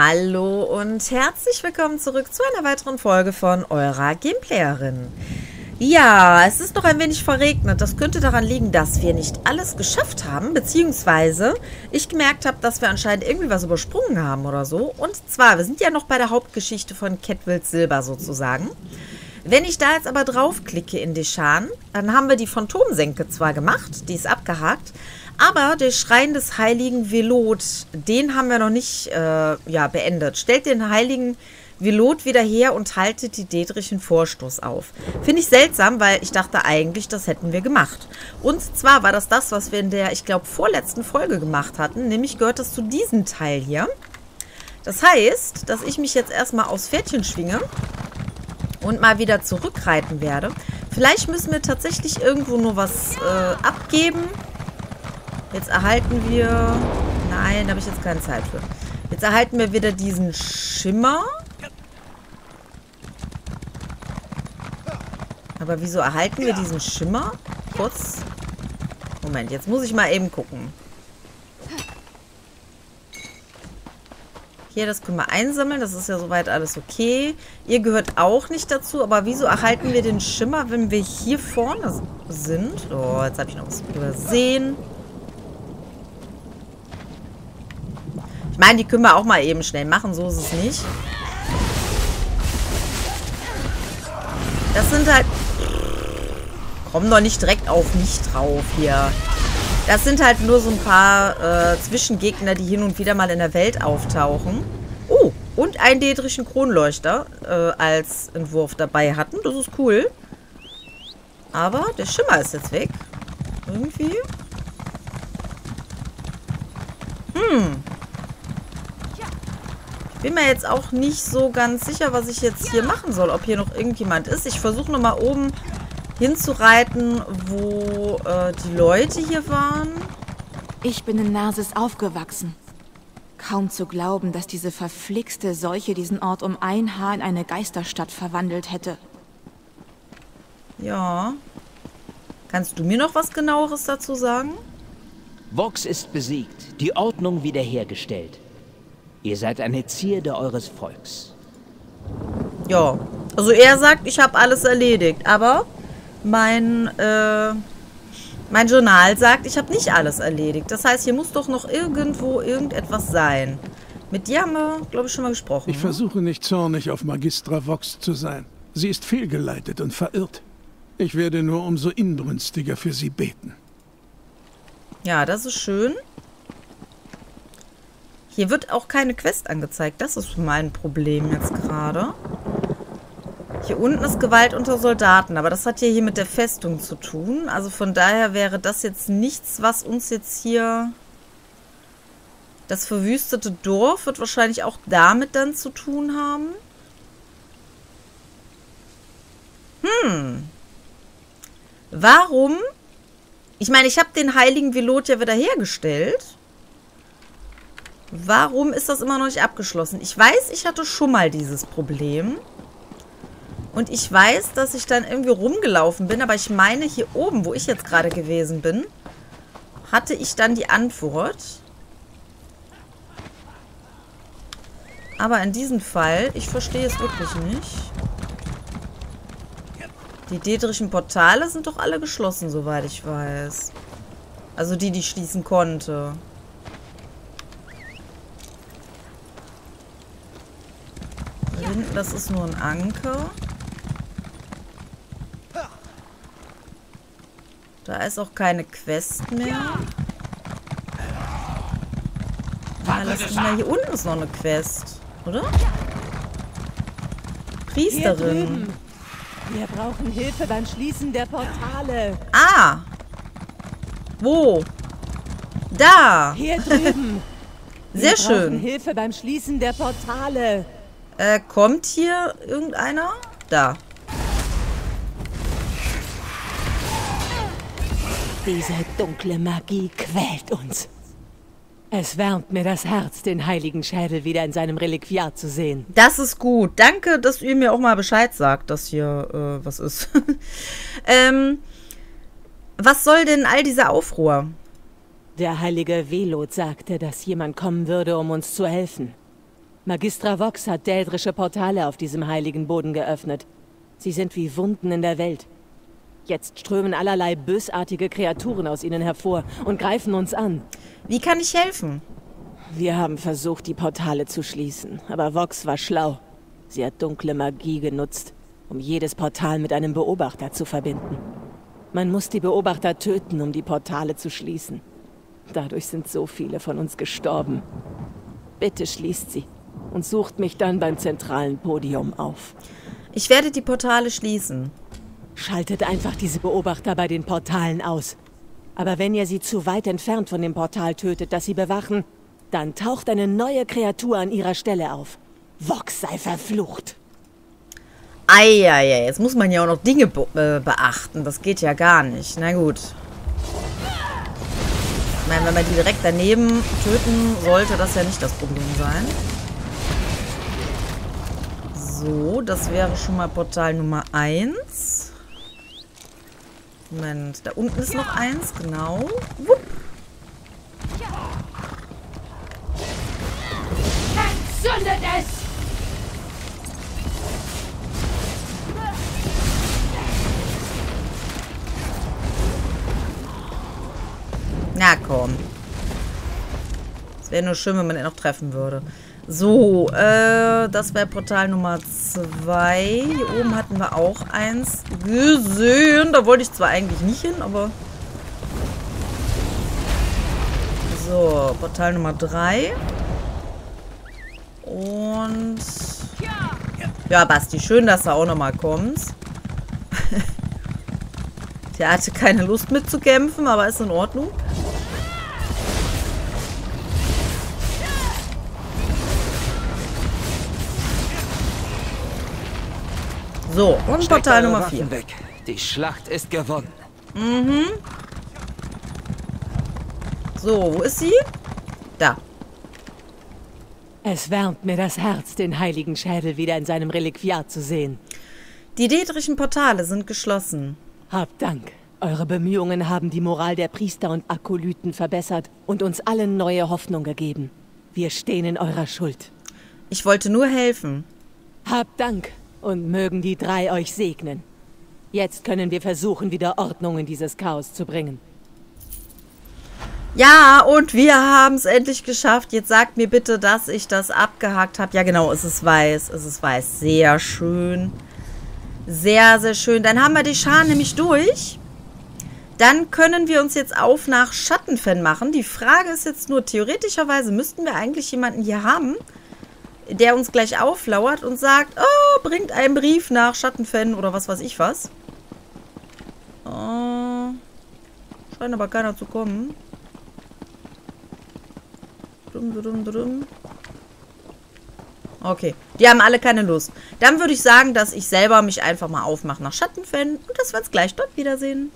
Hallo und herzlich willkommen zurück zu einer weiteren Folge von eurer Gameplayerin. Ja, es ist noch ein wenig verregnet. Das könnte daran liegen, dass wir nicht alles geschafft haben, beziehungsweise ich gemerkt habe, dass wir anscheinend irgendwie was übersprungen haben oder so. Und zwar, wir sind ja noch bei der Hauptgeschichte von Catwild Silber sozusagen. Wenn ich da jetzt aber draufklicke in Deshan, dann haben wir die Phantomsenke zwar gemacht, die ist abgehakt, aber der Schrein des heiligen Velot, den haben wir noch nicht beendet. Stellt den heiligen Velot wieder her und haltet die Dedrichen Vorstoß auf. Finde ich seltsam, weil ich dachte eigentlich, das hätten wir gemacht. Und zwar war das, was wir in der, ich glaube, vorletzten Folge gemacht hatten. Nämlich gehört das zu diesem Teil hier. Das heißt, dass ich mich jetzt erstmal aufs Pferdchen schwinge und mal wieder zurückreiten werde. Vielleicht müssen wir tatsächlich irgendwo nur was abgeben. Jetzt erhalten wir... Nein, da habe ich jetzt keine Zeit für. Jetzt erhalten wir wieder diesen Schimmer. Aber wieso erhalten wir diesen Schimmer? Kurz. Moment, jetzt muss ich mal eben gucken. Hier, das können wir einsammeln. Das ist ja soweit alles okay. Ihr gehört auch nicht dazu. Aber wieso erhalten wir den Schimmer, wenn wir hier vorne sind? Oh, jetzt habe ich noch was übersehen. Ich meine, die können wir auch mal eben schnell machen, so ist es nicht. Das sind halt... Komm doch nicht direkt auf mich drauf hier. Das sind halt nur so ein paar Zwischengegner, die hin und wieder mal in der Welt auftauchen. Oh, und einen dedrischen Kronleuchter als Entwurf dabei hatten. Das ist cool. Aber der Schimmer ist jetzt weg. Irgendwie. Bin mir jetzt auch nicht so ganz sicher, was ich jetzt hier machen soll, ob hier noch irgendjemand ist. Ich versuche nochmal oben hinzureiten, wo die Leute hier waren. Ich bin in Narsis aufgewachsen. Kaum zu glauben, dass diese verflixte Seuche diesen Ort um ein Haar in eine Geisterstadt verwandelt hätte. Ja. Kannst du mir noch was Genaueres dazu sagen? Vox ist besiegt, die Ordnung wiederhergestellt. Ihr seid eine Zierde eures Volks. Ja, also er sagt, ich habe alles erledigt. Aber mein Journal sagt, ich habe nicht alles erledigt. Das heißt, hier muss doch noch irgendwo irgendetwas sein. Mit dir haben wir, glaube ich, schon mal gesprochen. Ich versuche nicht zornig auf Magistra Vox zu sein. Sie ist fehlgeleitet und verirrt. Ich werde nur umso inbrünstiger für sie beten. Ja, das ist schön. Hier wird auch keine Quest angezeigt. Das ist mein Problem jetzt gerade. Hier unten ist Gewalt unter Soldaten. Aber das hat ja hier mit der Festung zu tun. Also von daher wäre das jetzt nichts, was uns jetzt hier... Das verwüstete Dorf wird wahrscheinlich auch damit dann zu tun haben. Warum? Ich meine, ich habe den heiligen Velot ja wieder hergestellt. Warum ist das immer noch nicht abgeschlossen? Ich weiß, ich hatte schon mal dieses Problem. Und ich weiß, dass ich dann irgendwie rumgelaufen bin. Aber ich meine, hier oben, wo ich jetzt gerade gewesen bin, hatte ich dann die Antwort. Aber in diesem Fall, ich verstehe es wirklich nicht. Die dedrischen Portale sind doch alle geschlossen, soweit ich weiß. Also die, die ich schließen konnte. Das ist nur ein Anker. Da ist auch keine Quest mehr. Ah, hier unten ist noch eine Quest, oder? Priesterin. Wir brauchen Hilfe beim Schließen der Portale. Ah! Wo? Da! Hier drüben. Sehr schön. Wir brauchen Hilfe beim Schließen der Portale. Kommt hier irgendeiner? Da. Diese dunkle Magie quält uns. Es wärmt mir das Herz, den heiligen Schädel wieder in seinem Reliquiar zu sehen. Das ist gut. Danke, dass ihr mir auch mal Bescheid sagt, dass hier was ist. Was soll denn all dieser Aufruhr? Der heilige Velot sagte, dass jemand kommen würde, um uns zu helfen. Magistra Vox hat däldrische Portale auf diesem heiligen Boden geöffnet. Sie sind wie Wunden in der Welt. Jetzt strömen allerlei bösartige Kreaturen aus ihnen hervor und greifen uns an. Wie kann ich helfen? Wir haben versucht, die Portale zu schließen, aber Vox war schlau. Sie hat dunkle Magie genutzt, um jedes Portal mit einem Beobachter zu verbinden. Man muss die Beobachter töten, um die Portale zu schließen. Dadurch sind so viele von uns gestorben. Bitte schließt sie und sucht mich dann beim zentralen Podium auf. Ich werde die Portale schließen. Schaltet einfach diese Beobachter bei den Portalen aus. Aber wenn ihr sie zu weit entfernt von dem Portal tötet, das sie bewachen, dann taucht eine neue Kreatur an ihrer Stelle auf. Vox sei verflucht. Eieiei, jetzt muss man ja auch noch Dinge beachten. Das geht ja gar nicht. Na gut. Ich meine, wenn man die direkt daneben töten sollte, das ja nicht das Problem sein. So, das wäre schon mal Portal Nummer 1. Moment, da unten ist noch eins, genau. Wupp. Entzündet es! Na komm. Es wäre nur schön, wenn man ihn noch treffen würde. So, das wäre Portal Nummer 2. Hier oben hatten wir auch eins gesehen. Da wollte ich zwar eigentlich nicht hin, aber... So, Portal Nummer 3. Und... Ja, Basti, schön, dass du auch nochmal kommst. Der hatte keine Lust mitzukämpfen, aber ist in Ordnung. So, und Portal Nummer 4. Weg. Die Schlacht ist gewonnen. Mhm. So, wo ist sie? Da. Es wärmt mir das Herz, den heiligen Schädel wieder in seinem Reliquiar zu sehen. Die dädrischen Portale sind geschlossen. Hab Dank. Eure Bemühungen haben die Moral der Priester und Akolyten verbessert und uns allen neue Hoffnung gegeben. Wir stehen in eurer Schuld. Ich wollte nur helfen. Hab Dank. Und mögen die drei euch segnen. Jetzt können wir versuchen, wieder Ordnung in dieses Chaos zu bringen. Ja, und wir haben es endlich geschafft. Jetzt sagt mir bitte, dass ich das abgehakt habe. Ja, genau, es ist weiß. Es ist weiß. Sehr schön. Sehr, sehr schön. Dann haben wir die Scharen nämlich durch. Dann können wir uns jetzt auf nach Schattenfenn machen. Die Frage ist jetzt nur, theoretischerweise müssten wir eigentlich jemanden hier haben, der uns gleich auflauert und sagt, oh, bringt einen Brief nach Schattenfenn oder was weiß ich was. Oh, scheint aber keiner zu kommen. Okay, die haben alle keine Lust. Dann würde ich sagen, dass ich selber mich einfach mal aufmache nach Schattenfenn und dass wir uns gleich dort wiedersehen.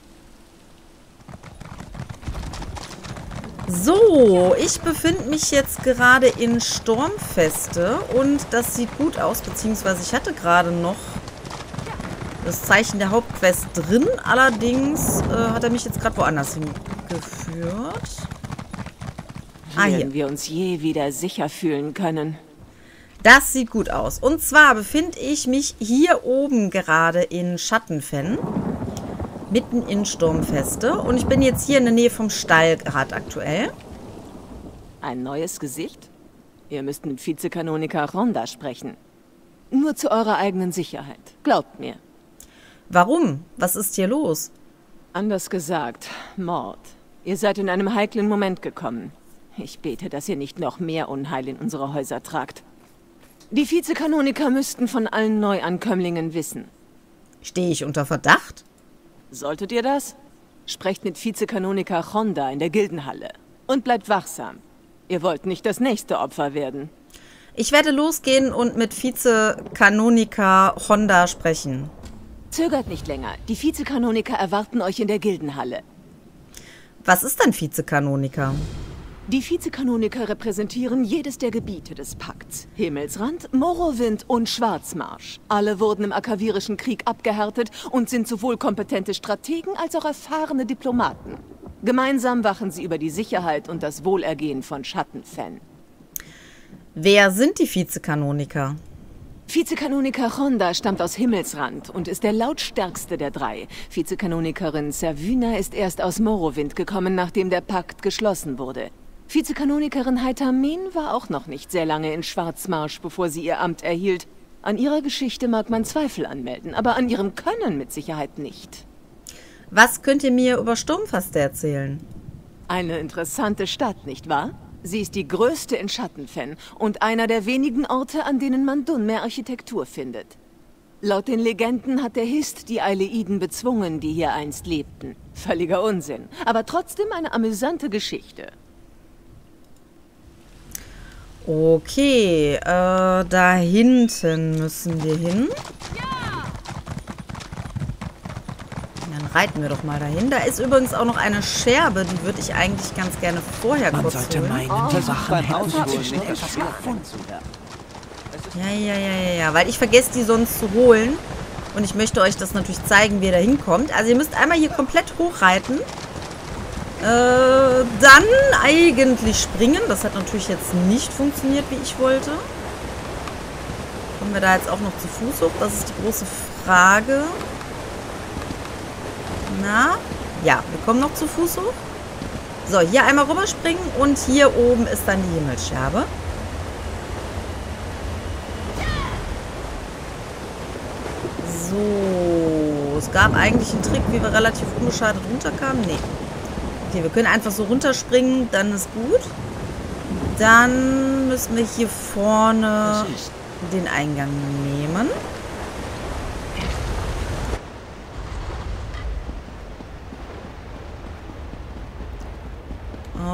So, ich befinde mich jetzt gerade in Sturmfeste und das sieht gut aus, beziehungsweise ich hatte gerade noch das Zeichen der Hauptquest drin, allerdings hat er mich jetzt gerade woanders hingeführt. Ah, hier. Wenn wir uns je wieder sicher fühlen können. Das sieht gut aus. Und zwar befinde ich mich hier oben gerade in Schattenfenn. Mitten in Sturmfeste. Und ich bin jetzt hier in der Nähe vom Stall gerade aktuell. Ein neues Gesicht? Ihr müsst mit Vizekanoniker Ronda sprechen. Nur zu eurer eigenen Sicherheit. Glaubt mir. Warum? Was ist hier los? Anders gesagt, Mord. Ihr seid in einem heiklen Moment gekommen. Ich bete, dass ihr nicht noch mehr Unheil in unsere Häuser tragt. Die Vizekanoniker müssten von allen Neuankömmlingen wissen. Stehe ich unter Verdacht? Solltet ihr das? Sprecht mit Vizekanoniker Honda in der Gildenhalle. Und bleibt wachsam. Ihr wollt nicht das nächste Opfer werden. Ich werde losgehen und mit Vizekanoniker Honda sprechen. Zögert nicht länger. Die Vizekanoniker erwarten euch in der Gildenhalle. Was ist ein Vizekanoniker? Die Vizekanoniker repräsentieren jedes der Gebiete des Pakts. Himmelsrand, Morrowind und Schwarzmarsch. Alle wurden im Akavirischen Krieg abgehärtet und sind sowohl kompetente Strategen als auch erfahrene Diplomaten. Gemeinsam wachen sie über die Sicherheit und das Wohlergehen von Schattenfenn. Wer sind die Vizekanoniker? Vizekanoniker Honda stammt aus Himmelsrand und ist der lautstärkste der drei. Vizekanonikerin Servina ist erst aus Morrowind gekommen, nachdem der Pakt geschlossen wurde. Vizekanonikerin Heita-Meen war auch noch nicht sehr lange in Schwarzmarsch, bevor sie ihr Amt erhielt. An ihrer Geschichte mag man Zweifel anmelden, aber an ihrem Können mit Sicherheit nicht. Was könnt ihr mir über Sturmfeste erzählen? Eine interessante Stadt, nicht wahr? Sie ist die größte in Schattenfenn und einer der wenigen Orte, an denen man Dunmer-Architektur findet. Laut den Legenden hat der Hist die Eileiden bezwungen, die hier einst lebten. Völliger Unsinn, aber trotzdem eine amüsante Geschichte. Okay, da hinten müssen wir hin. Dann reiten wir doch mal dahin. Da ist übrigens auch noch eine Scherbe, die würde ich eigentlich ganz gerne vorher kurz holen. Man sollte meinen, die Wachen hätten etwas gefunden. Ja, weil ich vergesse, die sonst zu holen. Und ich möchte euch das natürlich zeigen, wie ihr da hinkommt. Also ihr müsst einmal hier komplett hochreiten. Dann eigentlich springen. Das hat natürlich jetzt nicht funktioniert, wie ich wollte. Kommen wir da jetzt auch noch zu Fuß hoch? Das ist die große Frage. Na, ja, wir kommen noch zu Fuß hoch. So, hier einmal rüberspringen und hier oben ist dann die Himmelsscherbe. So, es gab eigentlich einen Trick, wie wir relativ unbeschadet runterkamen. Nee. Okay, wir können einfach so runterspringen, dann ist gut. Dann müssen wir hier vorne den Eingang nehmen.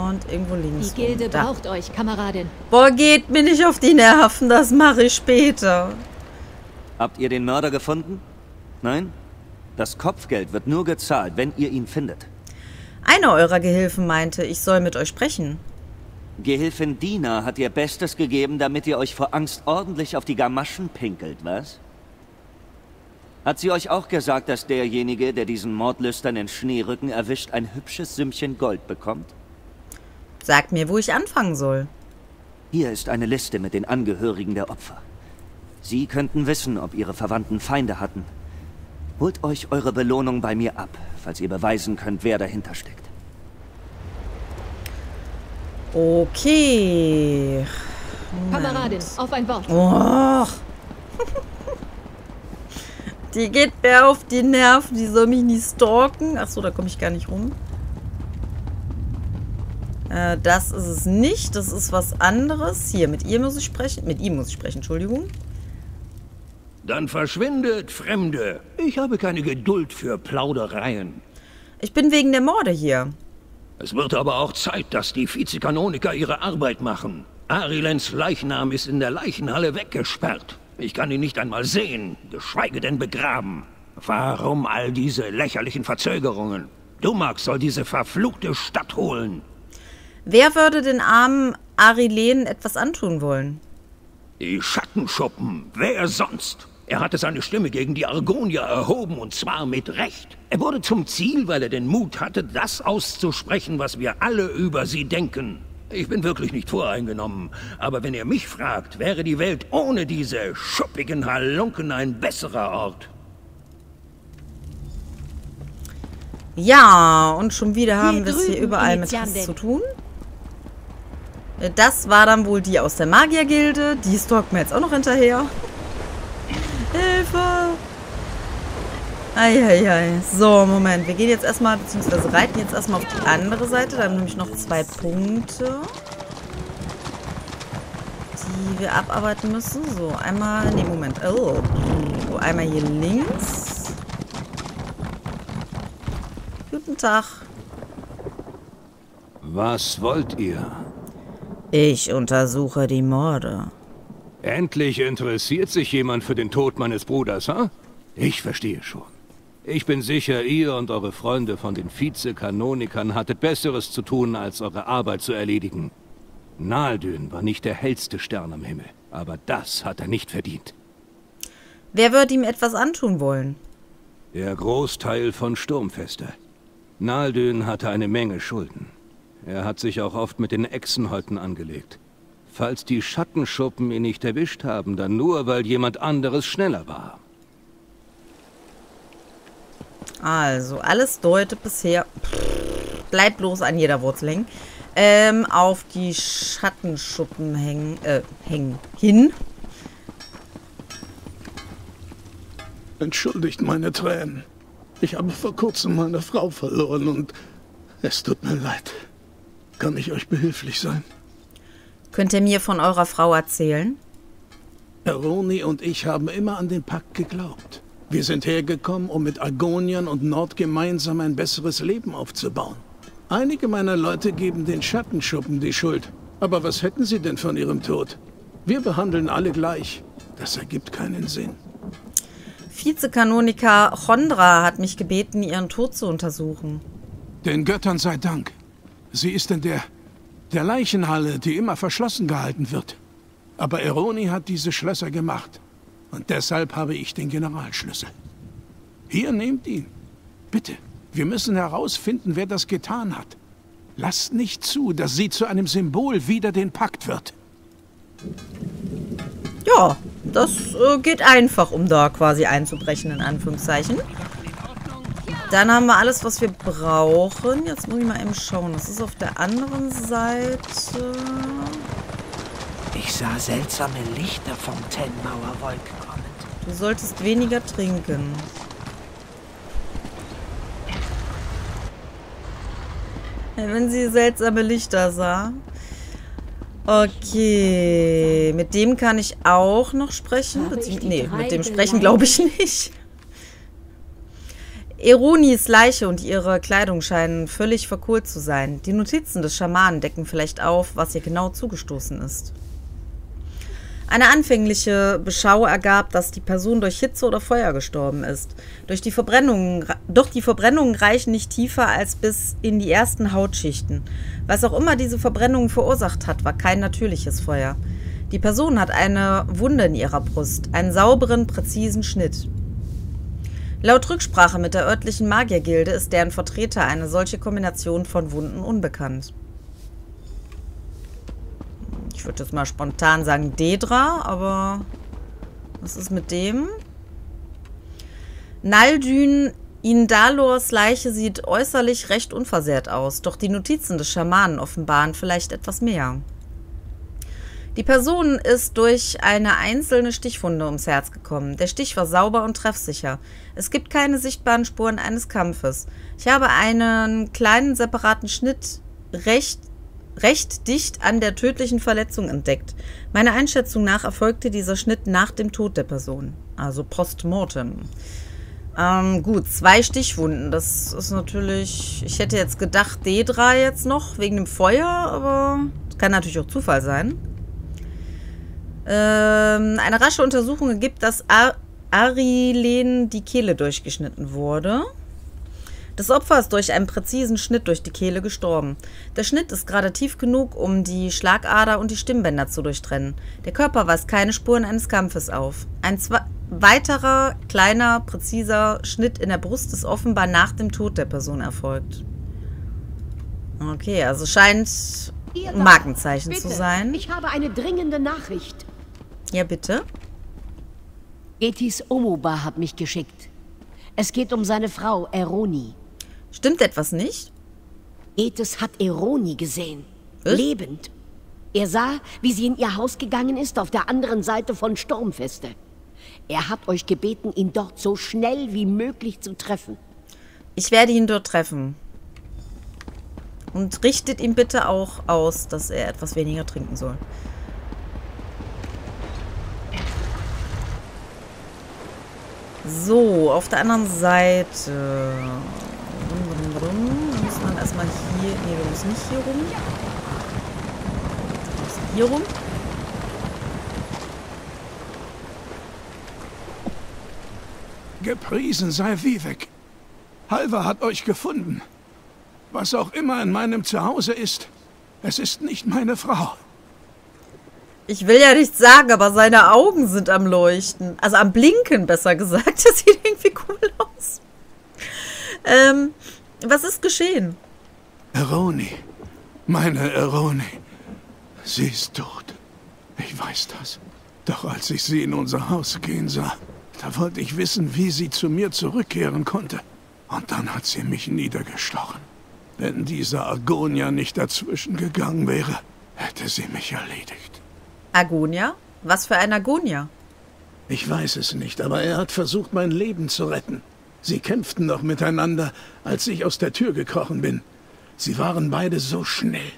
Und irgendwo links. Die Gilde braucht euch, Kameradin. Boah, geht mir nicht auf die Nerven, das mache ich später. Habt ihr den Mörder gefunden? Nein? Das Kopfgeld wird nur gezahlt, wenn ihr ihn findet. Einer eurer Gehilfen meinte, ich soll mit euch sprechen. Gehilfin Dina hat ihr Bestes gegeben, damit ihr euch vor Angst ordentlich auf die Gamaschen pinkelt, was? Hat sie euch auch gesagt, dass derjenige, der diesen mordlüsternen Schneerücken erwischt, ein hübsches Sümmchen Gold bekommt? Sagt mir, wo ich anfangen soll. Hier ist eine Liste mit den Angehörigen der Opfer. Sie könnten wissen, ob ihre Verwandten Feinde hatten. Holt euch eure Belohnung bei mir ab, falls ihr beweisen könnt, wer dahinter steckt. Okay. Kameradin, auf ein Wort. Och. Die geht mir auf die Nerven, die soll mich nie stalken. Achso, da komme ich gar nicht rum. Das ist es nicht, das ist was anderes. Hier, mit ihr muss ich sprechen. Mit ihm muss ich sprechen, Entschuldigung. Dann verschwindet, Fremde. Ich habe keine Geduld für Plaudereien. Ich bin wegen der Morde hier. Es wird aber auch Zeit, dass die Vizekanoniker ihre Arbeit machen. Arilens Leichnam ist in der Leichenhalle weggesperrt. Ich kann ihn nicht einmal sehen, geschweige denn begraben. Warum all diese lächerlichen Verzögerungen? Dumag soll diese verfluchte Stadt holen. Wer würde den armen Arilen etwas antun wollen? Die Schattenschuppen. Wer sonst? Er hatte seine Stimme gegen die Argonier erhoben, und zwar mit Recht. Er wurde zum Ziel, weil er den Mut hatte, das auszusprechen, was wir alle über sie denken. Ich bin wirklich nicht voreingenommen, aber wenn ihr mich fragt, wäre die Welt ohne diese schuppigen Halunken ein besserer Ort. Ja, und schon wieder haben wir es hier überall mit was zu tun. Das war dann wohl die aus der Magiergilde. Die stalkt mir jetzt auch noch hinterher. Hilfe! Eieiei. So, Moment. Wir gehen jetzt erstmal, beziehungsweise reiten jetzt erstmal auf die andere Seite. Da haben wir nämlich noch 2 Punkte, die wir abarbeiten müssen. So, einmal... Nee, Moment. Oh. So, einmal hier links. Guten Tag. Was wollt ihr? Ich untersuche die Morde. Endlich interessiert sich jemand für den Tod meines Bruders, ha? Ich verstehe schon. Ich bin sicher, ihr und eure Freunde von den Vizekanonikern hattet Besseres zu tun, als eure Arbeit zu erledigen. Naldün war nicht der hellste Stern am Himmel, aber das hat er nicht verdient. Wer würde ihm etwas antun wollen? Der Großteil von Sturmfeste. Naldün hatte eine Menge Schulden. Er hat sich auch oft mit den Echsenhäuten angelegt. Falls die Schattenschuppen ihn nicht erwischt haben, dann nur, weil jemand anderes schneller war. Also, alles deutet bisher... Bleibt bloß an jeder Wurzel hängen. Auf die Schattenschuppen hängen, hin. Entschuldigt meine Tränen. Ich habe vor kurzem meine Frau verloren und es tut mir leid. Kann ich euch behilflich sein? Könnt ihr mir von eurer Frau erzählen? Eroni und ich haben immer an den Pakt geglaubt. Wir sind hergekommen, um mit Argoniern und Nord gemeinsam ein besseres Leben aufzubauen. Einige meiner Leute geben den Schattenschuppen die Schuld. Aber was hätten sie denn von ihrem Tod? Wir behandeln alle gleich. Das ergibt keinen Sinn. Vizekanoniker Honda hat mich gebeten, ihren Tod zu untersuchen. Den Göttern sei Dank. Sie ist in der Leichenhalle, die immer verschlossen gehalten wird. Aber Eroni hat diese Schlösser gemacht. Und deshalb habe ich den Generalschlüssel. Hier, nehmt ihn. Bitte, wir müssen herausfinden, wer das getan hat. Lasst nicht zu, dass sie zu einem Symbol wider den Pakt wird. Ja, das geht einfach, um da quasi einzubrechen, in Anführungszeichen. Dann haben wir alles, was wir brauchen. Jetzt muss ich mal eben schauen. Das ist auf der anderen Seite. Ich sah seltsame Lichter vom Tenmauerwolk kommen. Du solltest weniger trinken. Wenn sie seltsame Lichter sah. Okay. Mit dem kann ich auch noch sprechen. Nee, mit dem sprechen glaube ich nicht. Eronis Leiche und ihre Kleidung scheinen völlig verkohlt zu sein. Die Notizen des Schamanen decken vielleicht auf, was ihr genau zugestoßen ist. Eine anfängliche Beschau ergab, dass die Person durch Hitze oder Feuer gestorben ist. Doch die Verbrennungen reichen nicht tiefer als bis in die ersten Hautschichten. Was auch immer diese Verbrennungen verursacht hat, war kein natürliches Feuer. Die Person hat eine Wunde in ihrer Brust, einen sauberen, präzisen Schnitt. Laut Rücksprache mit der örtlichen Magiergilde ist deren Vertreter eine solche Kombination von Wunden unbekannt. Ich würde jetzt mal spontan sagen Dedra, aber was ist mit dem? Naldün, Indalors Leiche sieht äußerlich recht unversehrt aus, doch die Notizen des Schamanen offenbaren vielleicht etwas mehr. Die Person ist durch eine einzelne Stichwunde ums Herz gekommen. Der Stich war sauber und treffsicher. Es gibt keine sichtbaren Spuren eines Kampfes. Ich habe einen kleinen separaten Schnitt recht dicht an der tödlichen Verletzung entdeckt. Meiner Einschätzung nach erfolgte dieser Schnitt nach dem Tod der Person. Also postmortem. Gut, 2 Stichwunden. Das ist natürlich... Ich hätte jetzt gedacht, Dedra jetzt noch, wegen dem Feuer, aber... Das kann natürlich auch Zufall sein. Eine rasche Untersuchung ergibt, dass Arilen die Kehle durchgeschnitten wurde. Das Opfer ist durch einen präzisen Schnitt durch die Kehle gestorben. Der Schnitt ist gerade tief genug, um die Schlagader und die Stimmbänder zu durchtrennen. Der Körper weist keine Spuren eines Kampfes auf. Ein weiterer, kleiner, präziser Schnitt in der Brust ist offenbar nach dem Tod der Person erfolgt. Okay, also scheint ein Markenzeichen zu sein. Ich habe eine dringende Nachricht. Ja, bitte. Etis Omuba hat mich geschickt. Es geht um seine Frau, Eroni. Stimmt etwas nicht? Etis hat Eroni gesehen. Was? Lebend. Er sah, wie sie in ihr Haus gegangen ist, auf der anderen Seite von Sturmfeste. Er hat euch gebeten, ihn dort so schnell wie möglich zu treffen. Ich werde ihn dort treffen. Und richtet ihm bitte auch aus, dass er etwas weniger trinken soll. So, auf der anderen Seite. Dann muss man erstmal hier. Nee, wir müssen nicht hier rum. Wir müssen hier rum. Gepriesen sei Vivek. Halva hat euch gefunden. Was auch immer in meinem Zuhause ist, es ist nicht meine Frau. Ich will ja nichts sagen, aber seine Augen sind am Leuchten. Also am Blinken, besser gesagt. Das sieht irgendwie cool aus. Was ist geschehen? Eroni. Meine Eroni. Sie ist tot. Ich weiß das. Doch als ich sie in unser Haus gehen sah, da wollte ich wissen, wie sie zu mir zurückkehren konnte. Und dann hat sie mich niedergestochen. Wenn dieser Argonia nicht dazwischen gegangen wäre, hätte sie mich erledigt. Argonia? Was für ein Argonia? Ich weiß es nicht, aber er hat versucht, mein Leben zu retten. Sie kämpften noch miteinander, als ich aus der Tür gekrochen bin. Sie waren beide so schnell.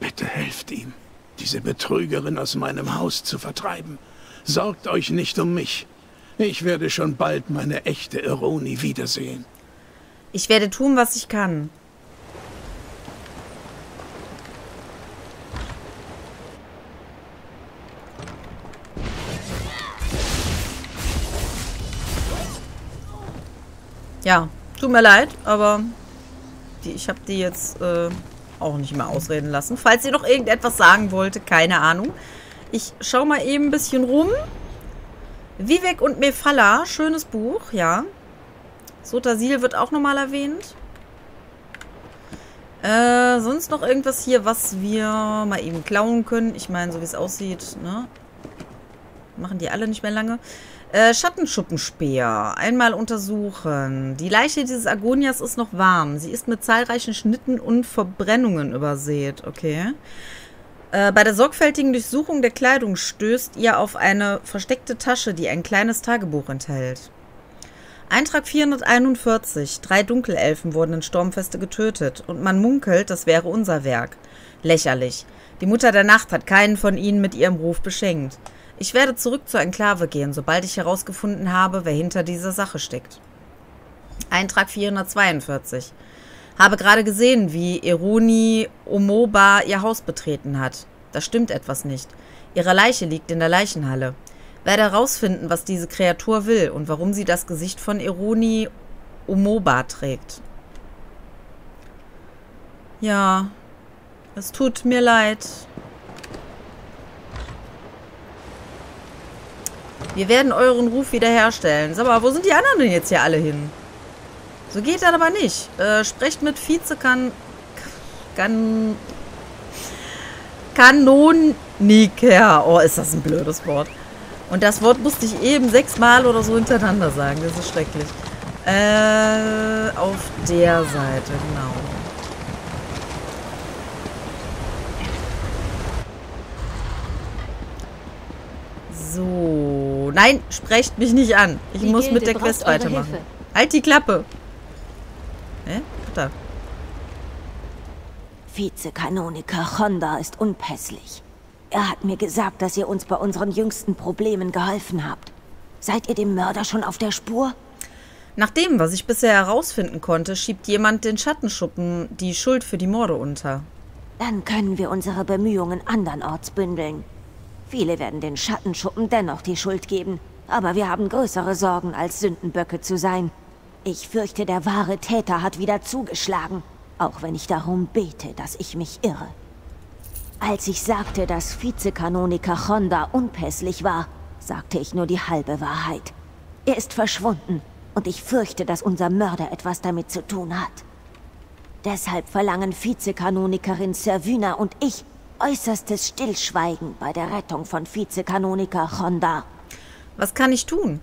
Bitte helft ihm, diese Betrügerin aus meinem Haus zu vertreiben. Sorgt euch nicht um mich. Ich werde schon bald meine echte Eroni wiedersehen. Ich werde tun, was ich kann. Ja, tut mir leid, aber ich habe die jetzt auch nicht mehr ausreden lassen. Falls ihr noch irgendetwas sagen wollte, keine Ahnung. Ich schaue mal eben ein bisschen rum. Vivek und Mephala, schönes Buch, ja. Sotasil wird auch nochmal erwähnt. Sonst noch irgendwas hier, was wir mal eben klauen können. Ich meine, so wie es aussieht, ne? Machen die alle nicht mehr lange. Schattenschuppenspeer. Einmal untersuchen. Die Leiche dieses Argonias ist noch warm. Sie ist mit zahlreichen Schnitten und Verbrennungen übersät. Okay. Bei der sorgfältigen Durchsuchung der Kleidung stößt ihr auf eine versteckte Tasche, die ein kleines Tagebuch enthält. Eintrag 441. 3 Dunkelelfen wurden in Sturmfeste getötet. Und man munkelt, das wäre unser Werk. Lächerlich. Die Mutter der Nacht hat keinen von ihnen mit ihrem Ruf beschenkt. Ich werde zurück zur Enklave gehen, sobald ich herausgefunden habe, wer hinter dieser Sache steckt. Eintrag 442. Habe gerade gesehen, wie Eroni Omoba ihr Haus betreten hat. Da stimmt etwas nicht. Ihre Leiche liegt in der Leichenhalle. Werde herausfinden, was diese Kreatur will und warum sie das Gesicht von Eroni Omoba trägt. Ja, es tut mir leid. Wir werden euren Ruf wiederherstellen. Sag mal, wo sind die anderen denn jetzt hier alle hin? So geht das aber nicht. Sprecht mit Vizekanoniker. Oh, ist das ein blödes Wort. Und das Wort musste ich eben 6 Mal oder so hintereinander sagen. Das ist schrecklich. Auf der Seite, genau. So. Nein, sprecht mich nicht an. Ich muss mit der Quest weitermachen. Halt die Klappe. Hä? Da. Vizekanoniker Honda ist unpässlich. Er hat mir gesagt, dass ihr uns bei unseren jüngsten Problemen geholfen habt. Seid ihr dem Mörder schon auf der Spur? Nach dem, was ich bisher herausfinden konnte, schiebt jemand den Schattenschuppen die Schuld für die Morde unter. Dann können wir unsere Bemühungen andernorts bündeln. Viele werden den Schattenschuppen dennoch die Schuld geben, aber wir haben größere Sorgen, als Sündenböcke zu sein. Ich fürchte, der wahre Täter hat wieder zugeschlagen, auch wenn ich darum bete, dass ich mich irre. Als ich sagte, dass Vizekanoniker Honda unpässlich war, sagte ich nur die halbe Wahrheit. Er ist verschwunden und ich fürchte, dass unser Mörder etwas damit zu tun hat. Deshalb verlangen Vizekanonikerin Servina und ich äußerstes Stillschweigen bei der Rettung von Vizekanoniker Honda. Was kann ich tun?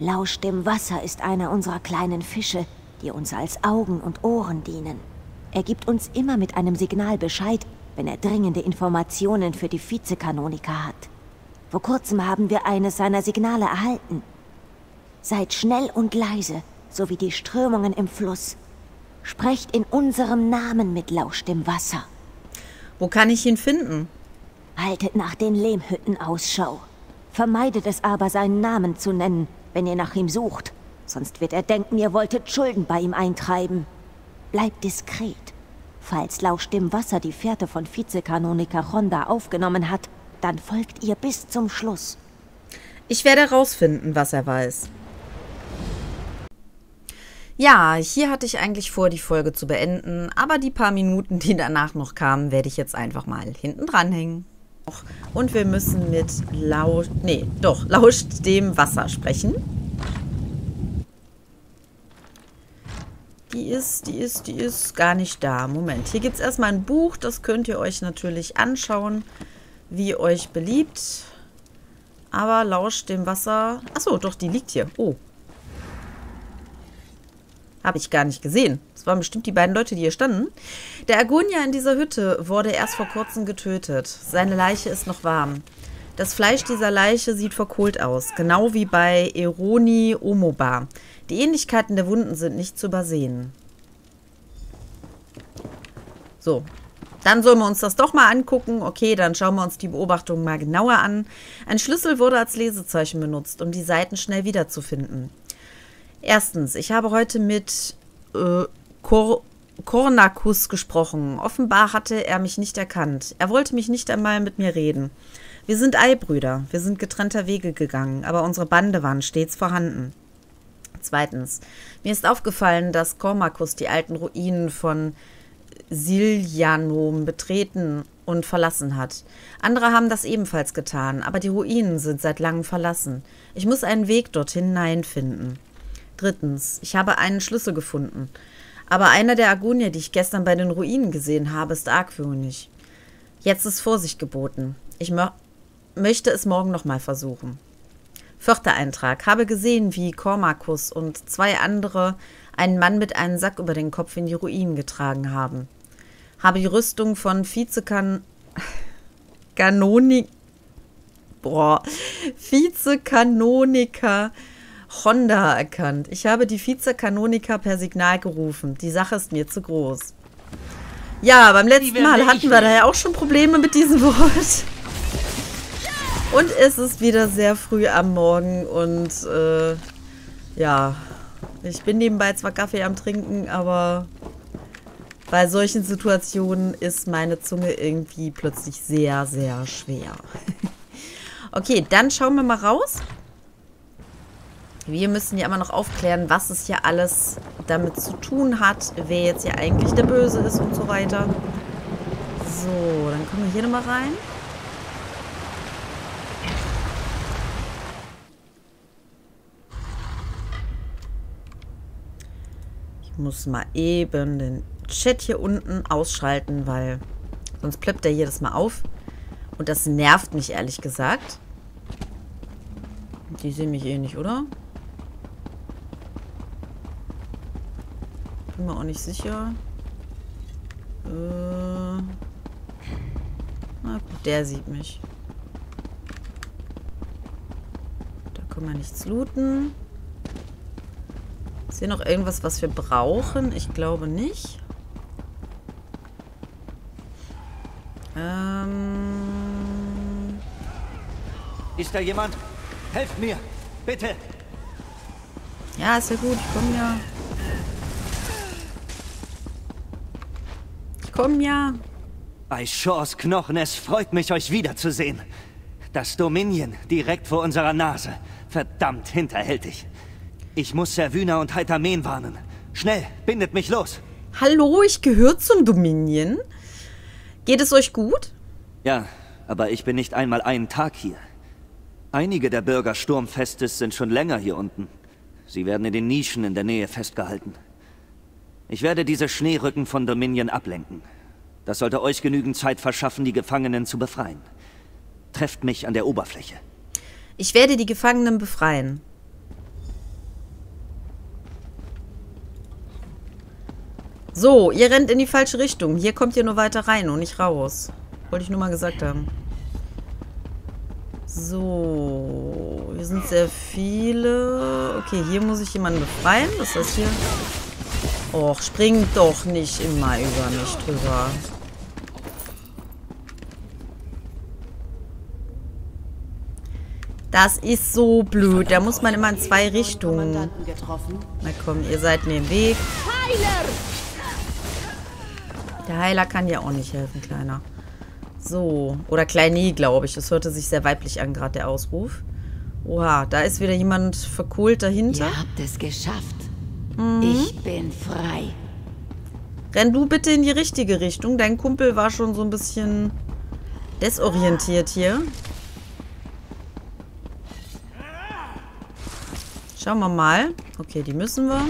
Lausch dem Wasser ist einer unserer kleinen Fische, die uns als Augen und Ohren dienen. Er gibt uns immer mit einem Signal Bescheid, wenn er dringende Informationen für die Vizekanoniker hat. Vor kurzem haben wir eines seiner Signale erhalten. Seid schnell und leise, so wie die Strömungen im Fluss. Sprecht in unserem Namen mit Lausch dem Wasser. Wo kann ich ihn finden? Haltet nach den Lehmhütten Ausschau. Vermeidet es aber, seinen Namen zu nennen, wenn ihr nach ihm sucht. Sonst wird er denken, ihr wolltet Schulden bei ihm eintreiben. Bleibt diskret. Falls Lausch dem Wasser die Fährte von Vizekanoniker Ronda aufgenommen hat, dann folgt ihr bis zum Schluss. Ich werde herausfinden, was er weiß. Ja, hier hatte ich eigentlich vor, die Folge zu beenden, aber die paar Minuten, die danach noch kamen, werde ich jetzt einfach mal hinten dranhängen. Und wir müssen mit Lausch dem Wasser sprechen. Die ist gar nicht da. Moment, hier gibt es erstmal ein Buch, das könnt ihr euch natürlich anschauen. wie euch beliebt. Aber Lausch dem Wasser... Achso, doch, die liegt hier. Oh. Habe ich gar nicht gesehen. Das waren bestimmt die beiden Leute, die hier standen. Der Agonia in dieser Hütte wurde erst vor kurzem getötet. Seine Leiche ist noch warm. Das Fleisch dieser Leiche sieht verkohlt aus. Genau wie bei Eroni Omoba. Die Ähnlichkeiten der Wunden sind nicht zu übersehen. So. Dann sollen wir uns das doch mal angucken. Okay, dann schauen wir uns die Beobachtungen mal genauer an. Ein Schlüssel wurde als Lesezeichen benutzt, um die Seiten schnell wiederzufinden. Erstens, ich habe heute mit Kor Cormacus gesprochen. Offenbar hatte er mich nicht erkannt. Er wollte mich nicht einmal mit mir reden. Wir sind Eibrüder. Wir sind getrennter Wege gegangen, aber unsere Bande waren stets vorhanden. Zweitens, mir ist aufgefallen, dass Cormacus die alten Ruinen von Siljanum betreten und verlassen hat. Andere haben das ebenfalls getan, aber die Ruinen sind seit langem verlassen. Ich muss einen Weg dorthin hineinfinden. Drittens, ich habe einen Schlüssel gefunden. Aber einer der Agonier, die ich gestern bei den Ruinen gesehen habe, ist argwöhnisch. Jetzt ist Vorsicht geboten. Ich möchte es morgen nochmal versuchen. Vierter Eintrag. Habe gesehen, wie Cormacus und zwei andere einen Mann mit einem Sack über den Kopf in die Ruinen getragen haben. Habe die Rüstung von Vizekanoniker Honda erkannt. Ich habe die Vizekanoniker per Signal gerufen. Die Sache ist mir zu groß. Ja, beim letzten Mal hatten wir daher auch schon Probleme mit diesem Wort. Und es ist wieder sehr früh am Morgen und ja... Ich bin nebenbei zwar Kaffee am Trinken, aber bei solchen Situationen ist meine Zunge irgendwie plötzlich sehr, sehr schwer. Okay, dann schauen wir mal raus. Wir müssen ja immer noch aufklären, was es hier alles damit zu tun hat, wer jetzt hier eigentlich der Böse ist und so weiter. So, dann kommen wir hier nochmal rein. Muss mal eben den Chat hier unten ausschalten, weil sonst plöppt er jedes Mal auf. Und das nervt mich, ehrlich gesagt. Die sehen mich eh nicht, oder? Bin mir auch nicht sicher. Na gut, der sieht mich. Da kann man nichts looten. Ist hier noch irgendwas, was wir brauchen? Ich glaube nicht. Ist da jemand? Helft mir, bitte! Ja, ist ja gut. Ich komme ja. Ich komme ja. Bei Shaws Knochen, es freut mich, euch wiederzusehen. Das Dominion direkt vor unserer Nase. Verdammt hinterhältig. Ich muss Servina und Heita-Meen warnen. Schnell, bindet mich los. Hallo, ich gehöre zum Dominion. Geht es euch gut? Ja, aber ich bin nicht einmal einen Tag hier. Einige der Bürger Sturmfestes sind schon länger hier unten. Sie werden in den Nischen in der Nähe festgehalten. Ich werde diese Schneerücken von Dominion ablenken. Das sollte euch genügend Zeit verschaffen, die Gefangenen zu befreien. Trefft mich an der Oberfläche. Ich werde die Gefangenen befreien. So, ihr rennt in die falsche Richtung. Hier kommt ihr nur weiter rein und nicht raus. Wollte ich nur mal gesagt haben. So, hier sind sehr viele. Okay, hier muss ich jemanden befreien. Was ist das hier? Och, springt doch nicht immer über mich drüber. Das ist so blöd. Da muss man immer in zwei Richtungen. Na komm, ihr seid in den Weg. Der Heiler kann dir auch nicht helfen, Kleiner. So. Oder Kleini, glaube ich. Das hörte sich sehr weiblich an, gerade der Ausruf. Oha, da ist wieder jemand verkohlt dahinter. Ihr habt es geschafft. Mhm. Ich bin frei. Renn du bitte in die richtige Richtung. Dein Kumpel war schon so ein bisschen desorientiert hier. Schauen wir mal. Okay, die müssen wir.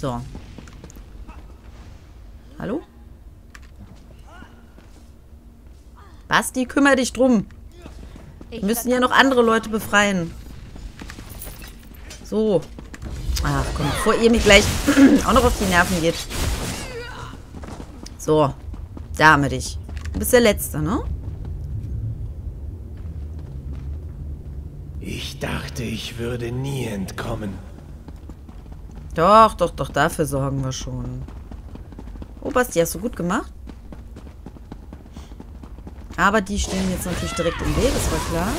So. Hallo? Basti, kümmere dich drum. Wir müssen ja noch andere Leute befreien. So. Ach komm, bevor ihr mir gleich auch noch auf die Nerven geht. So. Da mit dich. Du bist der Letzte, ne? Ich dachte, ich würde nie entkommen. Doch, doch, doch, dafür sorgen wir schon. Oh, Basti, hast du gut gemacht? Aber die stehen jetzt natürlich direkt im Weg, das war klar.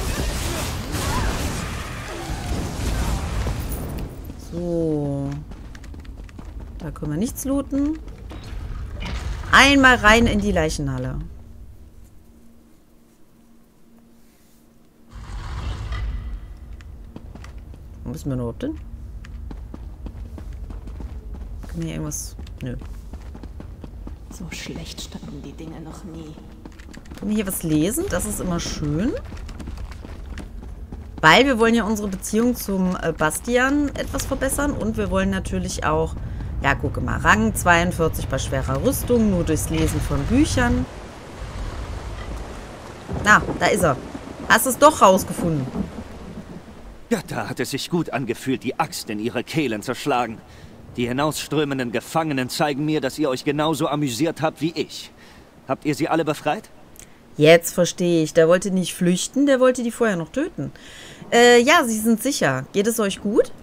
So. Da können wir nichts looten. Einmal rein in die Leichenhalle. Wo müssen wir überhaupt hin? Können wir hier irgendwas... Nö. So schlecht standen die Dinge noch nie. Können wir hier was lesen? Das ist immer schön. Weil wir wollen ja unsere Beziehung zum Bastian etwas verbessern. Und wir wollen natürlich auch... Ja, guck mal. Rang 42 bei schwerer Rüstung. Nur durchs Lesen von Büchern. Na, da ist er. Hast es doch rausgefunden. Ja, da hat es sich gut angefühlt, die Axt in ihre Kehlen zu schlagen. Die hinausströmenden Gefangenen zeigen mir, dass ihr euch genauso amüsiert habt wie ich. Habt ihr sie alle befreit? Jetzt verstehe ich. Der wollte nicht flüchten, der wollte die vorher noch töten. Ja, sie sind sicher. Geht es euch gut?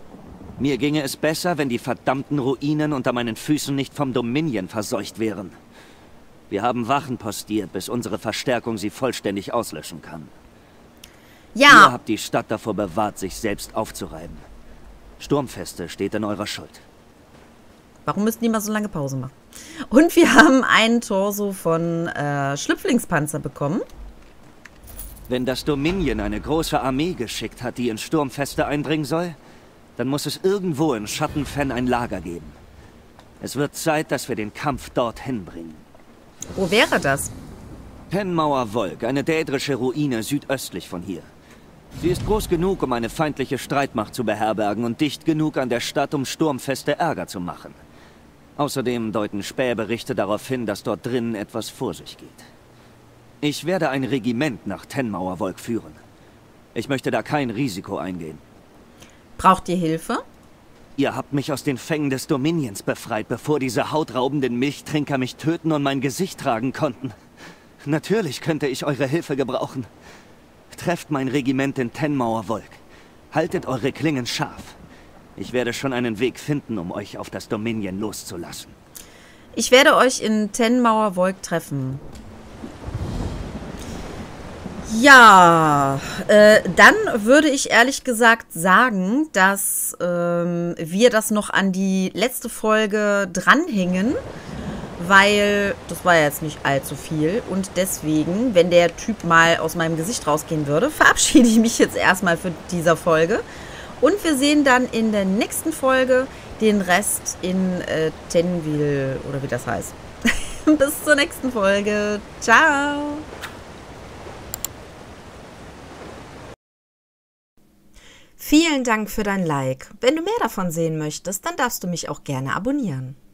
Mir ginge es besser, wenn die verdammten Ruinen unter meinen Füßen nicht vom Dominion verseucht wären. Wir haben Wachen postiert, bis unsere Verstärkung sie vollständig auslöschen kann. Ja. Ihr habt die Stadt davor bewahrt, sich selbst aufzureiben. Sturmfeste steht in eurer Schuld. Warum müssen die mal so lange Pause machen? Und wir haben einen Torso von Schlüpflingspanzer bekommen. Wenn das Dominion eine große Armee geschickt hat, die in Sturmfeste eindringen soll... Dann muss es irgendwo in Schattenfenn ein Lager geben. Es wird Zeit, dass wir den Kampf dorthin bringen. Wo wäre das? Tenmauerwolk, eine dädrische Ruine südöstlich von hier. Sie ist groß genug, um eine feindliche Streitmacht zu beherbergen und dicht genug an der Stadt, um Sturmfeste Ärger zu machen. Außerdem deuten Spähberichte darauf hin, dass dort drinnen etwas vor sich geht. Ich werde ein Regiment nach Tenmauerwolk führen. Ich möchte da kein Risiko eingehen. Braucht ihr Hilfe? Ihr habt mich aus den Fängen des Dominions befreit, bevor diese hautraubenden Milchtrinker mich töten und mein Gesicht tragen konnten. Natürlich könnte ich eure Hilfe gebrauchen. Trefft mein Regiment in Tenmauerwolk. Haltet eure Klingen scharf. Ich werde schon einen Weg finden, um euch auf das Dominion loszulassen. Ich werde euch in Tenmauerwolk treffen. Ja, dann würde ich ehrlich gesagt sagen, dass wir das noch an die letzte Folge dranhängen, weil das war ja jetzt nicht allzu viel und deswegen, wenn der Typ mal aus meinem Gesicht rausgehen würde, verabschiede ich mich jetzt erstmal für diese Folge und wir sehen dann in der nächsten Folge den Rest in Tenville oder wie das heißt. Bis zur nächsten Folge. Ciao. Vielen Dank für dein Like. Wenn du mehr davon sehen möchtest, dann darfst du mich auch gerne abonnieren.